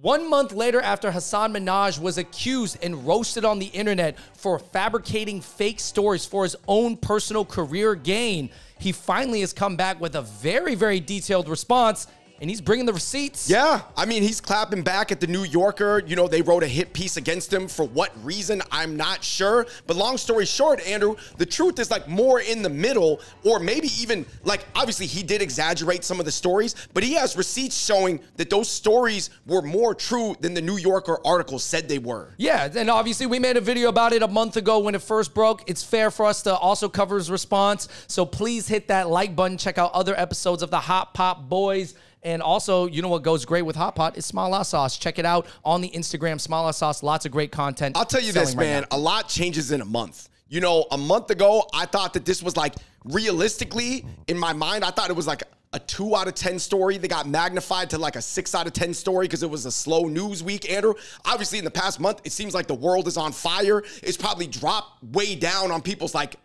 1 month later, after Hasan Minhaj was accused and roasted on the internet for fabricating fake stories for his own personal career gain, he finally has come back with a very, very detailed response, and he's bringing the receipts. Yeah, I mean, he's clapping back at The New Yorker. You know, they wrote a hit piece against him. For what reason, I'm not sure. But long story short, Andrew, the truth is like more in the middle, or maybe even like, obviously he did exaggerate some of the stories, but he has receipts showing that those stories were more true than The New Yorker article said they were. Yeah, and obviously we made a video about it a month ago when it first broke. It's fair for us to also cover his response. So please hit that like button. Check out other episodes of the Hot Pot Boys. And also, you know what goes great with Hot Pot is Smala Sauce. Check it out on the Instagram, Smala Sauce. Lots of great content. I'll tell you this, man. A lot changes in a month. You know, a month ago, I thought that this was like, realistically, in my mind, I thought it was like a 2 out of 10 story that got magnified to like a 6 out of 10 story because it was a slow news week, Andrew. Obviously, in the past month, it seems like the world is on fire. It's probably dropped way down on people's like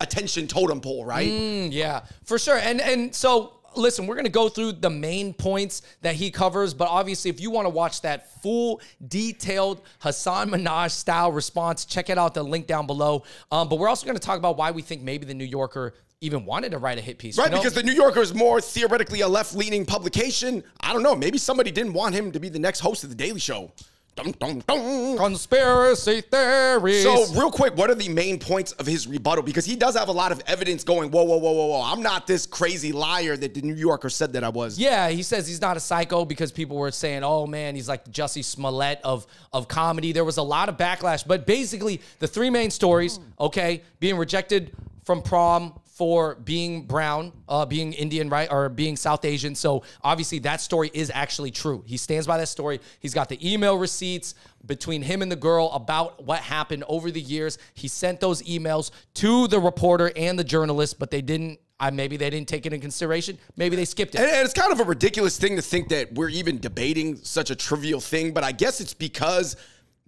attention totem pole, right? Yeah, for sure. And so... Listen, we're going to go through the main points that he covers, but obviously if you want to watch that full, detailed Hasan Minhaj-style response, check it out, the link down below. But we're also going to talk about why we think maybe The New Yorker even wanted to write a hit piece. Right, because The New Yorker is more theoretically a left-leaning publication. I don't know, maybe somebody didn't want him to be the next host of The Daily Show. Dum, dum, dum. Conspiracy theories. So real quick, what are the main points of his rebuttal? Because he does have a lot of evidence going, whoa, whoa, whoa, whoa, whoa. I'm not this crazy liar that The New Yorker said that I was. Yeah, he says he's not a psycho because people were saying, oh man, he's like Jussie Smollett of comedy. There was a lot of backlash, but basically the three main stories, okay, being rejected from prom, for being brown, being Indian, right, or being South Asian. So obviously that story is actually true. He stands by that story. He's got the email receipts between him and the girl about what happened over the years. He sent those emails to the reporter and the journalist, but they didn't. Maybe they didn't take it in consideration. Maybe they skipped it. And it's kind of a ridiculous thing to think that we're even debating such a trivial thing, but I guess it's because,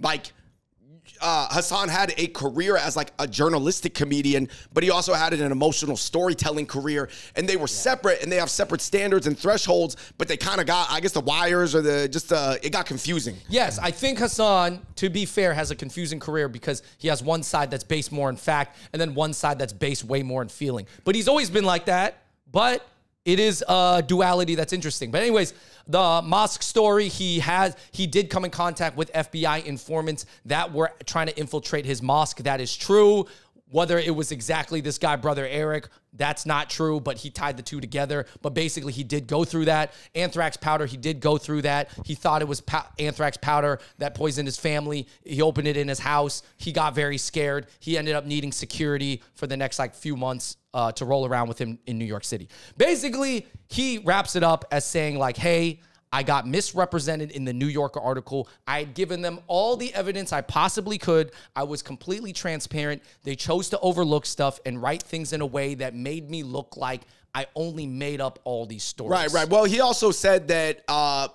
like, Hasan had a career as like a journalistic comedian, but he also had an emotional storytelling career, and they were separate, and they have separate standards and thresholds, but they kind of got, I guess, the wires or the just it got confusing. Yes, I think Hasan, to be fair, has a confusing career because he has one side that's based more in fact and then one side that's based way more in feeling. But he's always been like that, but it is a duality that's interesting. But anyways, the mosque story, he did come in contact with FBI informants that were trying to infiltrate his mosque. That is true. Whether it was exactly this guy, Brother Eric, that's not true, but he tied the two together. But basically, he did go through that. Anthrax powder, he did go through that. He thought it was anthrax powder that poisoned his family. He opened it in his house. He got very scared. He ended up needing security for the next, like, few months to roll around with him in New York City. Basically, he wraps it up as saying, like, hey, I got misrepresented in the New Yorker article. I had given them all the evidence I possibly could. I was completely transparent. They chose to overlook stuff and write things in a way that made me look like I only made up all these stories. Right, right. Well, he also said that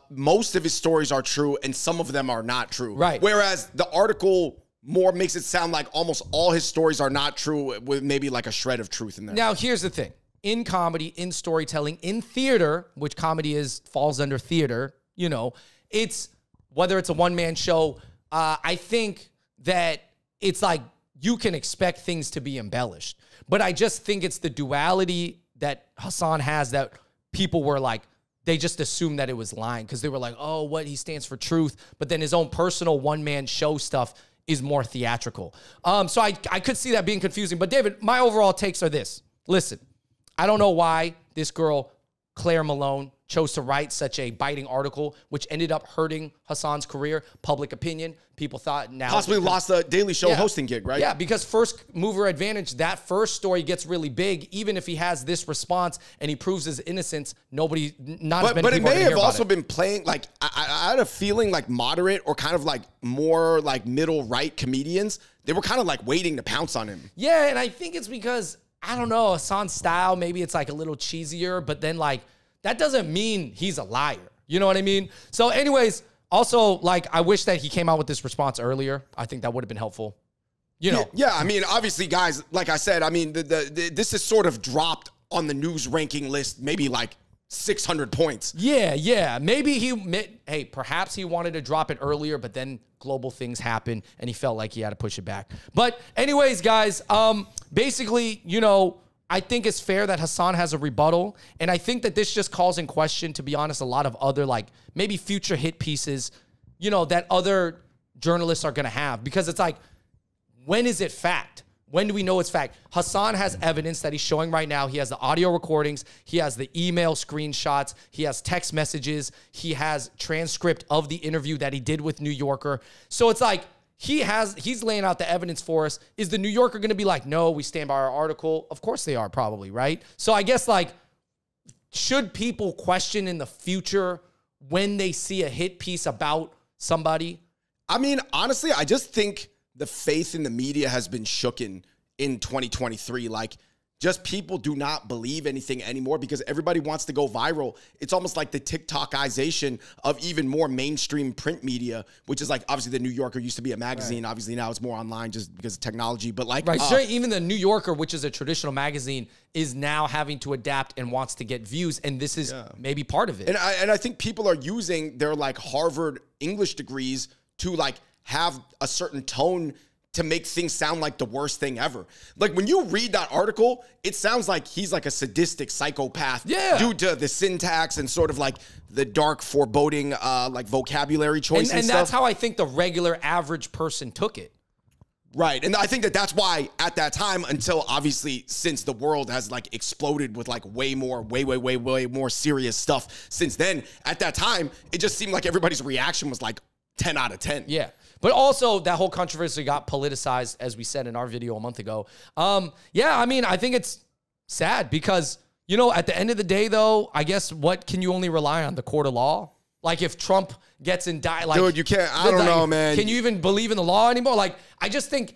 most of his stories are true and some of them are not true. Right. Whereas the article more makes it sound like almost all his stories are not true, with maybe like a shred of truth in there. Now, here's the thing. In comedy, in storytelling, in theater, which comedy falls under theater, you know, it's whether it's a one-man show, I think that it's like you can expect things to be embellished. But I just think it's the duality that Hasan has that people were like, they just assumed that it was lying because they were like, oh, what? He stands for truth. But then his own personal one-man show stuff is more theatrical. So I could see that being confusing. But David, my overall takes are this. Listen. I don't know why this girl, Claire Malone, chose to write such a biting article, which ended up hurting Hasan's career, public opinion. People thought now... Possibly lost the Daily Show hosting gig, right? Yeah, because first mover advantage, that first story gets really big. Even if he has this response and he proves his innocence, nobody... But it may have also been playing... Like, I had a feeling like moderate or kind of like more like middle-right comedians, they were kind of like waiting to pounce on him. Yeah, and I think it's because... I don't know, Hasan's style, maybe it's like a little cheesier, but then like, that doesn't mean he's a liar. You know what I mean? So anyways, also like, I wish that he came out with this response earlier. I think that would have been helpful. You know? Yeah, I mean, obviously guys, like I said, I mean, this is sort of dropped on the news ranking list, maybe like 600 points. Yeah. Maybe hey, perhaps he wanted to drop it earlier, but then global things happen and he felt like he had to push it back. But anyways, guys, basically, you know, I think it's fair that Hasan has a rebuttal. And I think that this just calls in question, to be honest, a lot of other, like, maybe future hit pieces, you know, that other journalists are going to have. Because it's like, when is it fact? When do we know it's fact? Hasan has evidence that he's showing right now. He has the audio recordings. He has the email screenshots. He has text messages. He has transcript of the interview that he did with New Yorker. So it's like he's laying out the evidence for us. Is the New Yorker going to be like, no, we stand by our article? Of course they are, probably, right? So I guess, like, should people question in the future when they see a hit piece about somebody? I mean, honestly, I just think the faith in the media has been shooken in 2023. Like, just people do not believe anything anymore because everybody wants to go viral. It's almost like the TikTokization of even more mainstream print media, which is like, obviously, The New Yorker used to be a magazine. Right. Obviously, now it's more online just because of technology. But like, right. Sure, even The New Yorker, which is a traditional magazine, is now having to adapt and wants to get views. And this is maybe part of it. And I think people are using their, like, Harvard English degrees to, like, have a certain tone to make things sound like the worst thing ever. Like, when you read that article, it sounds like he's like a sadistic psychopath due to the syntax and sort of like the dark foreboding like vocabulary choice and stuff. That's how I think the regular average person took it. Right, and I think that that's why at that time, until obviously since the world has like exploded with like way more serious stuff since then, at that time, it just seemed like everybody's reaction was like 10 out of 10. Yeah. But also, that whole controversy got politicized, as we said in our video a month ago. Yeah, I mean, I think it's sad because, you know, at the end of the day, though, I guess what can you only rely on? The court of law? Like, if Trump gets indicted, like, dude, you can't, I don't know, man. Can you even believe in the law anymore? Like, I just think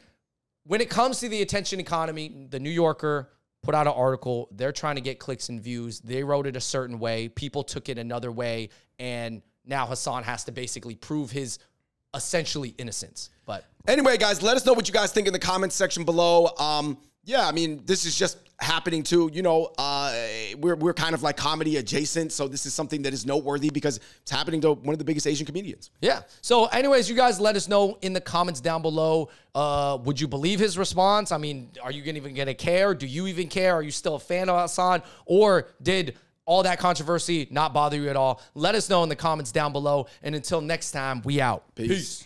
when it comes to the attention economy, The New Yorker put out an article. They're trying to get clicks and views. They wrote it a certain way. People took it another way. And now Hasan has to basically prove his essentially innocence. But anyway, guys, let us know what you guys think in the comments section below. Yeah, I mean, this is just happening too. You know, we're kind of like comedy adjacent, so this is something that is noteworthy because it's happening to one of the biggest Asian comedians. Yeah. So anyways, you guys let us know in the comments down below. Would you believe his response? I mean, are you even going to care? Do you even care? Are you still a fan of Hasan? Or did all that controversy not bother you at all? Let us know in the comments down below. And until next time, we out. Peace.